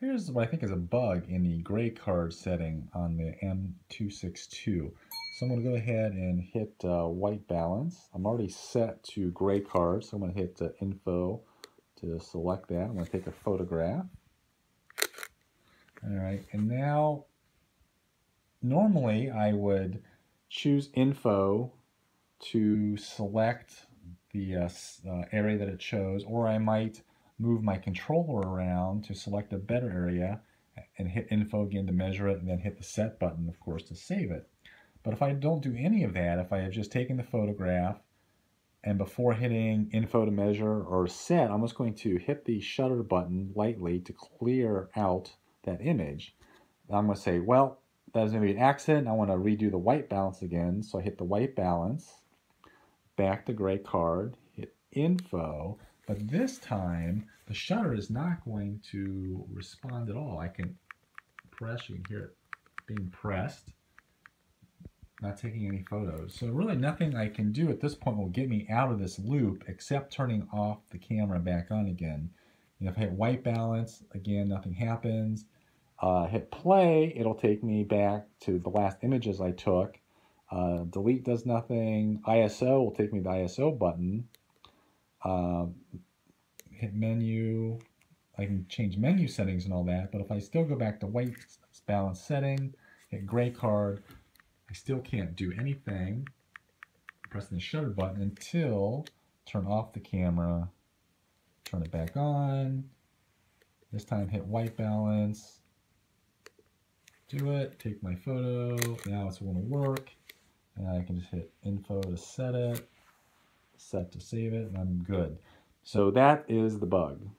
Here's what I think is a bug in the Greycard setting on the M262. So I'm going to go ahead and hit white balance. I'm already set to Greycard, so I'm going to hit info to select that. I'm going to take a photograph. All right, and now normally I would choose info to select the area that it chose, or I might move my controller around to select a better area and hit info again to measure it, and then hit the set button, of course, to save it. But if I don't do any of that, if I have just taken the photograph and before hitting info to measure or set, I'm just going to hit the shutter button lightly to clear out that image. I'm going to say, well, that is going to be an accident. I want to redo the white balance again. So I hit the white balance, back to Greycard, hit info. But this time, the shutter is not going to respond at all. I can press, you can hear it being pressed, not taking any photos. So really nothing I can do at this point will get me out of this loop except turning off the camera back on again. And if I hit white balance, again, nothing happens. Hit play, it'll take me back to the last images I took. Delete does nothing. ISO will take me to the ISO button. Hit menu, I can change menu settings and all that, but if I still go back to white balance setting, hit Greycard, I still can't do anything. I'm pressing the shutter button until turn off the camera, turn it back on. This time hit white balance, do it, take my photo, now it's going to work, and I can just hit info to set it, set to save it, and I'm good. So that is the bug.